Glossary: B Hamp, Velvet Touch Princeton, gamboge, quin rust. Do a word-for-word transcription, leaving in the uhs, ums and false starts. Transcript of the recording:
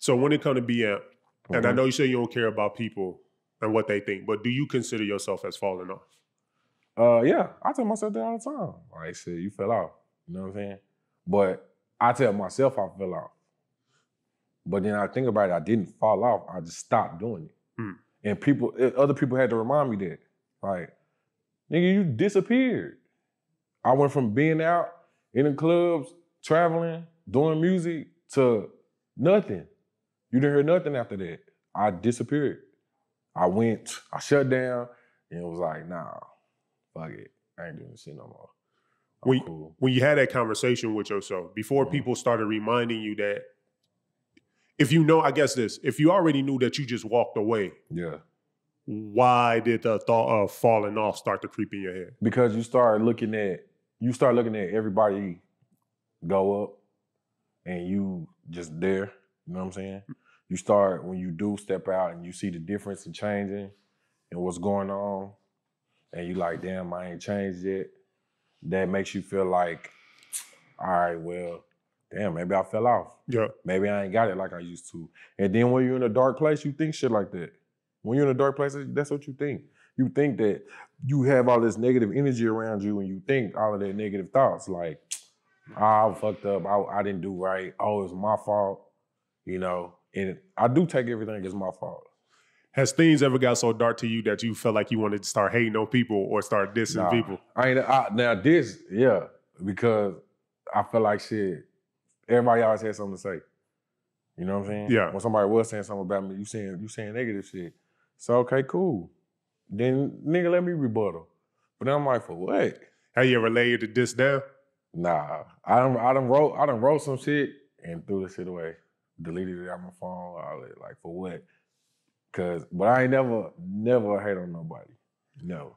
So when it comes to B Hamp, mm-hmm. and I know you say you don't care about people and what they think, but do you consider yourself as falling off? Uh, yeah, I tell myself that all the time. Like, shit, you fell off. You know what I'm saying? But I tell myself I fell off. But then I think about it, I didn't fall off. I just stopped doing it. Mm. And people, other people had to remind me that. Like, nigga, you disappeared. I went from being out in the clubs, traveling, doing music, to nothing. You didn't hear nothing after that. I disappeared. I went, I shut down, and it was like, nah, fuck it. I ain't doing this shit no more. I'm when, cool. When you had that conversation with yourself, before mm-hmm. people started reminding you that, if you know, I guess this, if you already knew that you just walked away, yeah, why did the thought of falling off start to creep in your head? Because you start looking at, you start looking at everybody go up and you just there, you know what I'm saying? You start, when you do step out and you see the difference in changing and what's going on, and you like, damn, I ain't changed yet. That makes you feel like, all right, well, damn, maybe I fell off. Yeah. Maybe I ain't got it like I used to. And then when you're in a dark place, you think shit like that. When you're in a dark place, that's what you think. You think that you have all this negative energy around you and you think all of that negative thoughts like, oh, I fucked up, I, I didn't do right, oh, it's my fault, you know? And I do take everything as my fault. Has things ever got so dark to you that you felt like you wanted to start hating on people or start dissing nah, people? I ain't, I, now this, yeah, because I feel like shit, everybody always has something to say. You know what I'm saying? Yeah. When somebody was saying something about me, you saying, you saying negative shit. So, okay, cool. Then, nigga, let me rebuttal. But then I'm like, for what? Have you ever laid the diss down? Nah. I done, I done wrote I done wrote some shit and threw the shit away. Deleted it out my phone. I was like, for what? Cause, but I ain't never, never hate on nobody. No.